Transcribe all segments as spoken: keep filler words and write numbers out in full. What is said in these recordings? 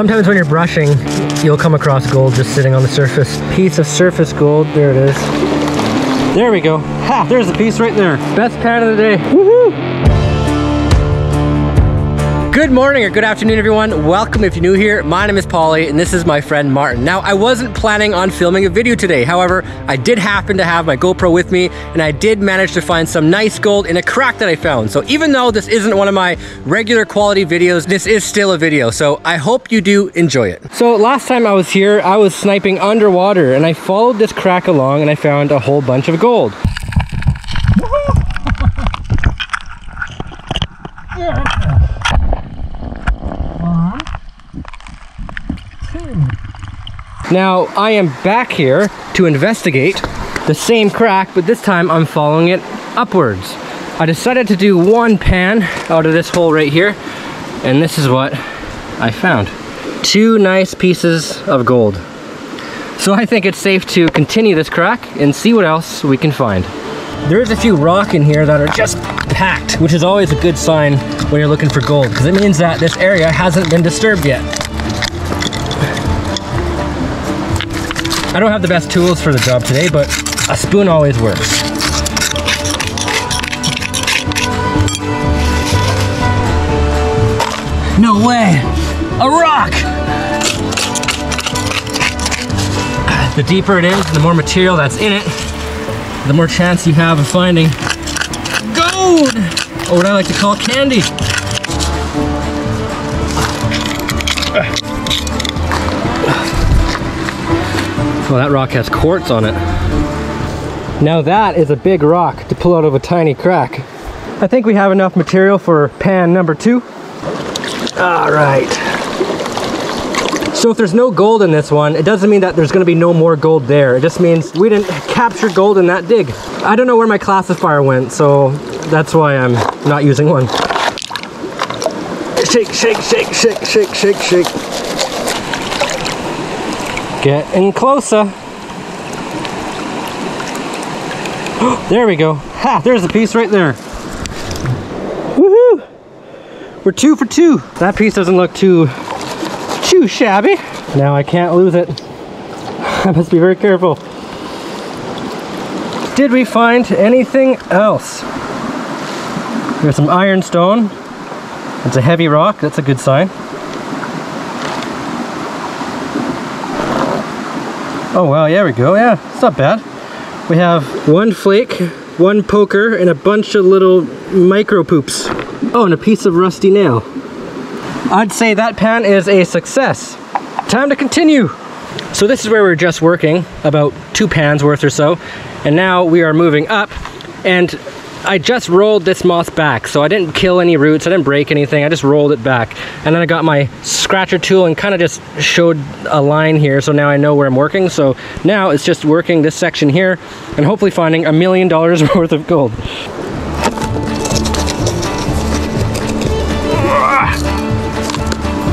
Sometimes when you're brushing, you'll come across gold just sitting on the surface. Piece of surface gold, there it is. There we go. Ha, there's the piece right there. Best pad of the day, woohoo! Good morning or good afternoon, everyone. Welcome if you're new here. My name is Paulie and this is my friend Martin. Now, I wasn't planning on filming a video today. However, I did happen to have my GoPro with me and I did manage to find some nice gold in a crack that I found. So even though this isn't one of my regular quality videos, this is still a video. So I hope you do enjoy it. So last time I was here, I was sniping underwater and I followed this crack along and I found a whole bunch of gold. Now, I am back here to investigate the same crack, but this time I'm following it upwards. I decided to do one pan out of this hole right here, and this is what I found. Two nice pieces of gold. So I think it's safe to continue this crack and see what else we can find. There's a few rock in here that are just packed, which is always a good sign when you're looking for gold, because it means that this area hasn't been disturbed yet. I don't have the best tools for the job today, but a spoon always works. No way! A rock! The deeper it is, the more material that's in it, the more chance you have of finding gold! Or what I like to call candy. Well, that rock has quartz on it. Now that is a big rock to pull out of a tiny crack. I think we have enough material for pan number two. All right. So if there's no gold in this one, it doesn't mean that there's gonna be no more gold there. It just means we didn't capture gold in that dig. I don't know where my classifier went, so that's why I'm not using one. Shake, shake, shake, shake, shake, shake, shake. Getting closer. There we go. Ha, there's the piece right there. Woohoo! We're two for two. That piece doesn't look too, too shabby. Now I can't lose it. I must be very careful. Did we find anything else? There's some ironstone. It's a heavy rock. That's a good sign. Oh wow, yeah, we go, yeah, it's not bad. We have one flake, one poker, and a bunch of little micro poops. Oh, and a piece of rusty nail. I'd say that pan is a success. Time to continue. So this is where we were just working, about two pans worth or so, and now we are moving up, and I just rolled this moss back, so I didn't kill any roots, I didn't break anything, I just rolled it back. And then I got my scratcher tool and kind of just showed a line here, so now I know where I'm working. So now it's just working this section here and hopefully finding a million dollars worth of gold.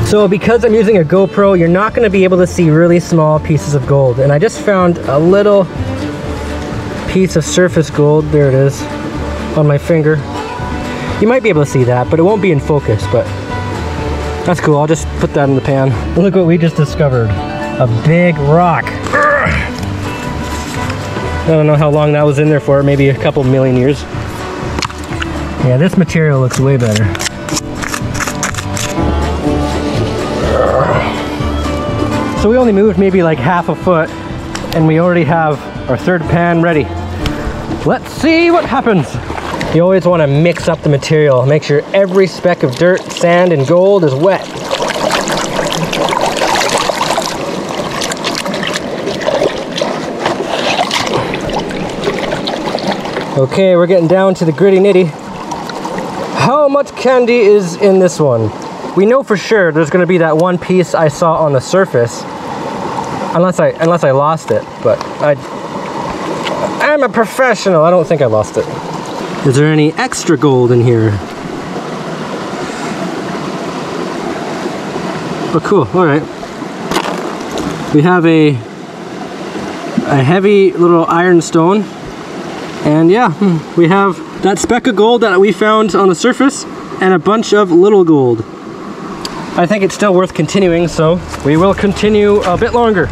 So because I'm using a GoPro, you're not going to be able to see really small pieces of gold. And I just found a little piece of surface gold, there it is, on my finger. You might be able to see that, but it won't be in focus, but that's cool. I'll just put that in the pan. Look what we just discovered. A big rock. I don't know how long that was in there for, maybe a couple million years. Yeah, this material looks way better. So we only moved maybe like half a foot and we already have our third pan ready. Let's see what happens. You always want to mix up the material. Make sure every speck of dirt, sand, and gold is wet. Okay, we're getting down to the gritty nitty. How much candy is in this one? We know for sure there's going to be that one piece I saw on the surface. Unless I, unless I lost it, but I, I'm a professional. I don't think I lost it. Is there any extra gold in here? Oh, cool. All right. We have a a heavy little ironstone, and yeah, we have that speck of gold that we found on the surface, and a bunch of little gold. I think it's still worth continuing, so we will continue a bit longer.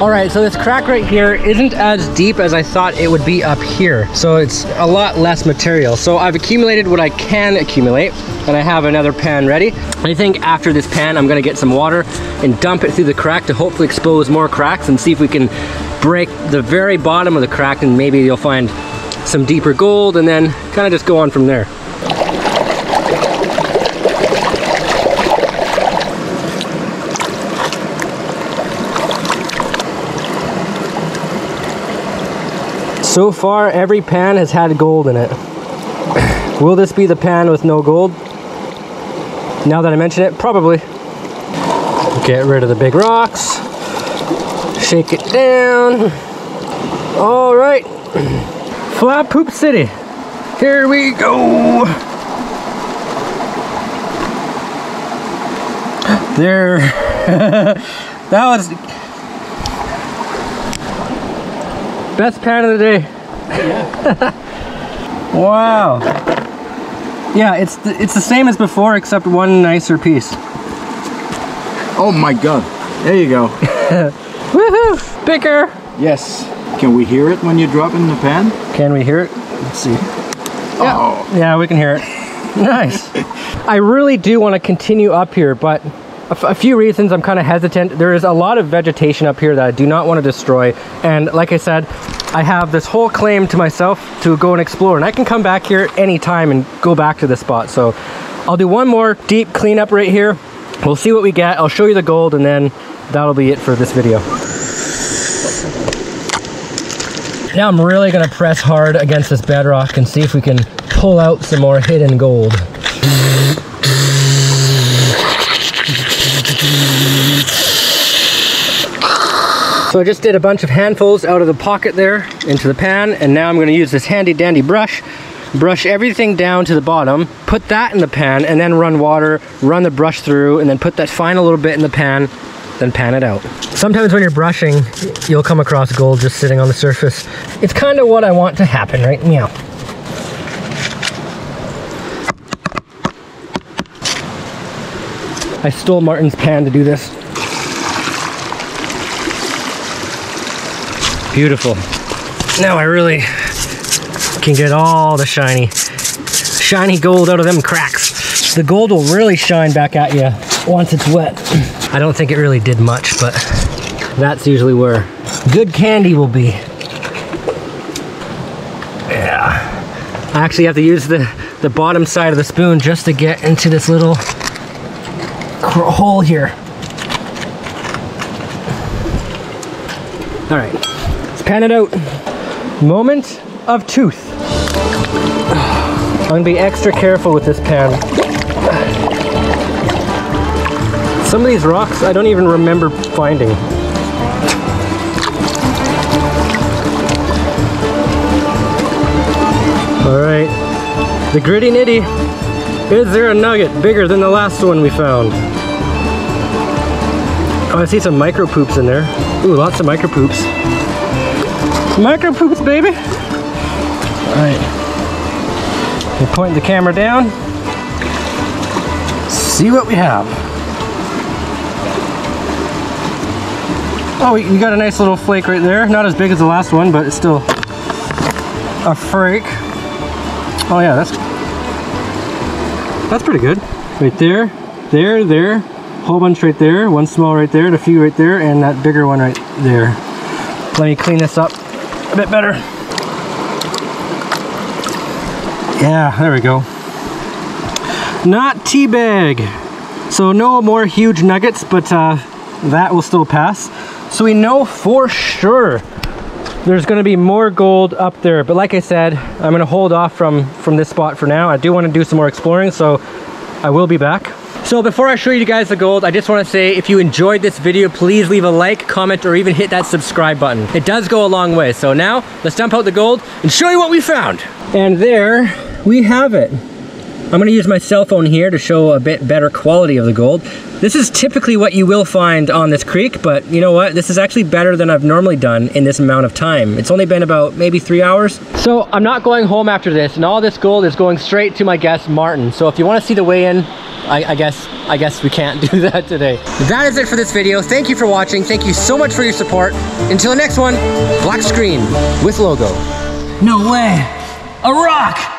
All right, so this crack right here isn't as deep as I thought it would be up here. So it's a lot less material. So I've accumulated what I can accumulate, and I have another pan ready. I think after this pan, I'm gonna get some water and dump it through the crack to hopefully expose more cracks and see if we can break the very bottom of the crack, and maybe you'll find some deeper gold, and then kind of just go on from there. So far, every pan has had gold in it. Will this be the pan with no gold? Now that I mention it, probably. Get rid of the big rocks. Shake it down. All right. Flap Poop City. Here we go. There. That was... best pan of the day. Yeah. Wow. Yeah, it's the, it's the same as before, except one nicer piece. Oh my god. There you go. Woohoo! Picker! Yes. Can we hear it when you drop it in the pan? Can we hear it? Let's see. Yeah. Oh. Yeah, we can hear it. Nice. I really do want to continue up here, but a few reasons I'm kind of hesitant. There is a lot of vegetation up here that I do not want to destroy, and like I said, I have this whole claim to myself to go and explore, and I can come back here any time and go back to this spot. So I'll do one more deep cleanup right here. We'll see what we get. I'll show you the gold, and then that'll be it for this video. Now I'm really gonna press hard against this bedrock and see if we can pull out some more hidden gold. So I just did a bunch of handfuls out of the pocket there into the pan, and now I'm going to use this handy dandy brush, brush everything down to the bottom, put that in the pan, and then run water, run the brush through, and then put that final little bit in the pan, then pan it out. Sometimes when you're brushing, you'll come across gold just sitting on the surface. It's kind of what I want to happen right now. I stole Martin's pan to do this. Beautiful. Now I really can get all the shiny, shiny gold out of them cracks. The gold will really shine back at you once it's wet. I don't think it really did much, but that's usually where good candy will be. Yeah. I actually have to use the, the bottom side of the spoon just to get into this little hole here. All right. Let's pan it out. Moment of truth. I'm gonna be extra careful with this pan. Some of these rocks I don't even remember finding. All right, the gritty nitty. Is there a nugget bigger than the last one we found? Oh, I see some micro poops in there. Ooh, lots of micro poops. Micro poops, baby! Alright. We'll point the camera down. See what we have. Oh, you got a nice little flake right there. Not as big as the last one, but it's still a flake. Oh yeah, that's that's pretty good. Right there, there, there, whole bunch right there, one small right there, and a few right there, and that bigger one right there. Let me clean this up a bit better. Yeah, there we go. Not tea bag. So no more huge nuggets, but uh, that will still pass. So we know for sure there's gonna be more gold up there, but like I said, I'm gonna hold off from, from this spot for now. I do wanna do some more exploring, so I will be back. So before I show you guys the gold, I just want to say if you enjoyed this video, please leave a like, comment, or even hit that subscribe button. It does go a long way. So now, let's dump out the gold and show you what we found. And there we have it. I'm gonna use my cell phone here to show a bit better quality of the gold. This is typically what you will find on this creek, but you know what? This is actually better than I've normally done in this amount of time. It's only been about maybe three hours. So I'm not going home after this, and all this gold is going straight to my guest, Martin. So if you wanna see the weigh-in, I, I guess I guess we can't do that today. That is it for this video. Thank you for watching. Thank you so much for your support. Until the next one, black screen with logo. No way, a rock.